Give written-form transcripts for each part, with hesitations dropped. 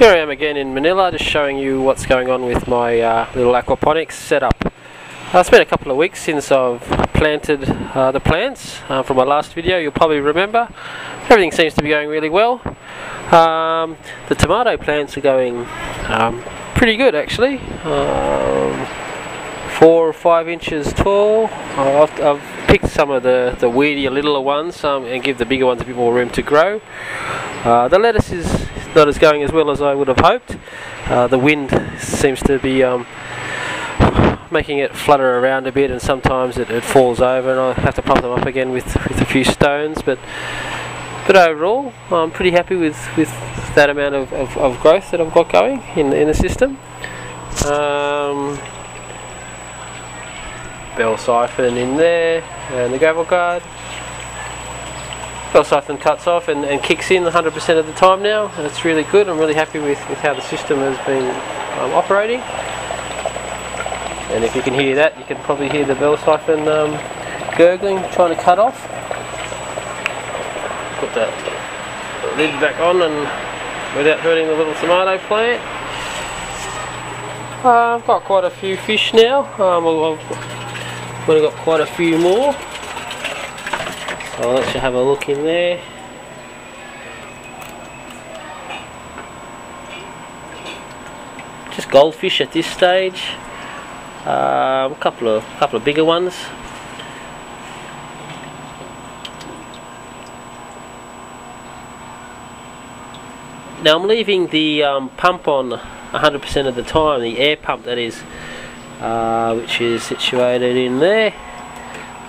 Here I am again in Manila, just showing you what's going on with my little aquaponics setup. It's been a couple of weeks since I've planted the plants. From my last video you'll probably remember, everything seems to be going really well. The tomato plants are going pretty good actually. 4 or 5 inches tall. I've picked some of the weedier, littler ones and give the bigger ones a bit more room to grow. The lettuce is not as going as well as I would have hoped. The wind seems to be making it flutter around a bit, and sometimes it falls over and I have to pump them up again with a few stones, but overall I'm pretty happy with that amount of growth that I've got going in the system. Bell siphon in there and the gravel guard. Bell siphon cuts off and kicks in 100% of the time now, and it's really good. I'm really happy with how the system has been operating. And if you can hear that, you can probably hear the bell siphon gurgling, trying to cut off. Put that lid back on and without hurting the little tomato plant. I've got quite a few fish now. I've got quite a few more. I'll let you have a look in there. Just goldfish at this stage. A couple of bigger ones. Now I'm leaving the pump on 100% of the time, the air pump that is, which is situated in there.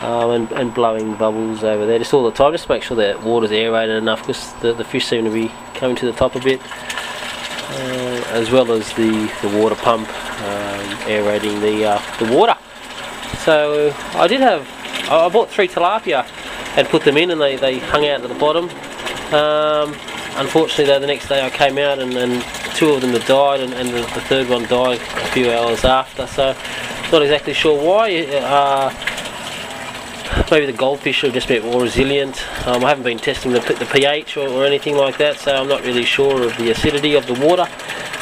And blowing bubbles over there just all the time, just to make sure that water's aerated enough, because the fish seem to be coming to the top a bit, as well as the water pump aerating the water. So I bought 3 tilapia and put them in, and they hung out at the bottom. Unfortunately though, the next day I came out and 2 of them had died, and the third one died a few hours after, so not exactly sure why. Maybe the goldfish have just been more resilient. I haven't been testing the pH or anything like that, so I'm not really sure of the acidity of the water,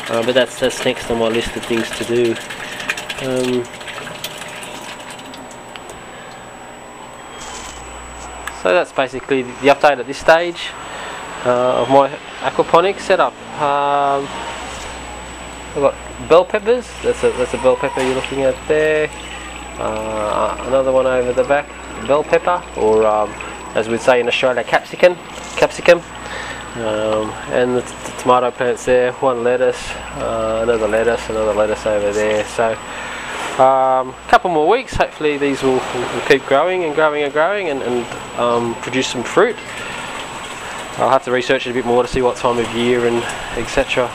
but that's next on my list of things to do. So that's basically the update at this stage of my aquaponics setup. I've got bell peppers, that's a bell pepper you're looking at there. Another one over the back, bell pepper, or as we'd say in Australia, capsicum, and the tomato plants there, one lettuce, another lettuce over there. So a couple more weeks, hopefully these will keep growing and growing and growing and produce some fruit. I'll have to research it a bit more to see what time of year and etc.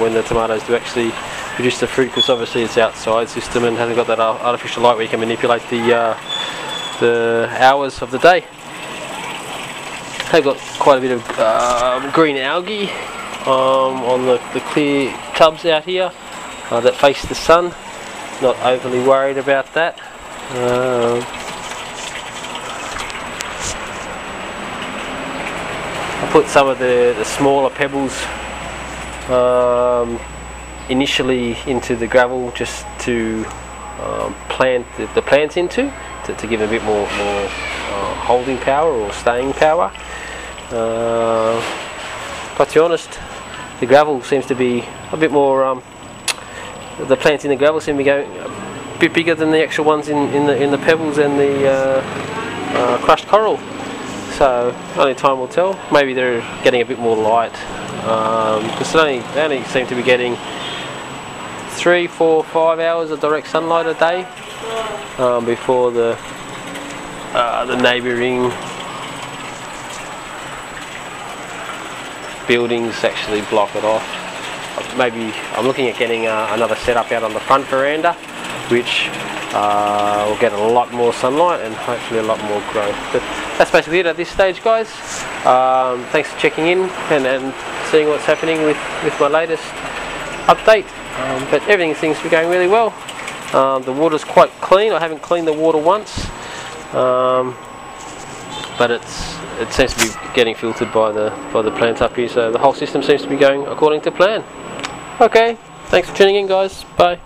When the tomatoes do actually produce the fruit, because obviously it's outside system and hasn't got that artificial light where you can manipulate the hours of the day. They've got quite a bit of green algae on the clear tubs out here that face the sun. Not overly worried about that. I put some of the smaller pebbles initially into the gravel, just to plant the plants into, to give them a bit more holding power or staying power. But to be honest, the gravel seems to be a bit more, the plants in the gravel seem to be going a bit bigger than the actual ones in the pebbles and the crushed coral. So only time will tell. Maybe they're getting a bit more light, because they only seem to be getting 3, 4, 5 hours of direct sunlight a day before the neighbouring buildings actually block it off. Maybe I'm looking at getting another setup out on the front veranda, which will get a lot more sunlight and hopefully a lot more growth. But that's basically it at this stage, guys. Thanks for checking in and seeing what's happening with my latest update. But everything seems to be going really well. The water's quite clean. I haven't cleaned the water once, but it seems to be getting filtered by the plants up here, so the whole system seems to be going according to plan. Okay, thanks for tuning in, guys. Bye.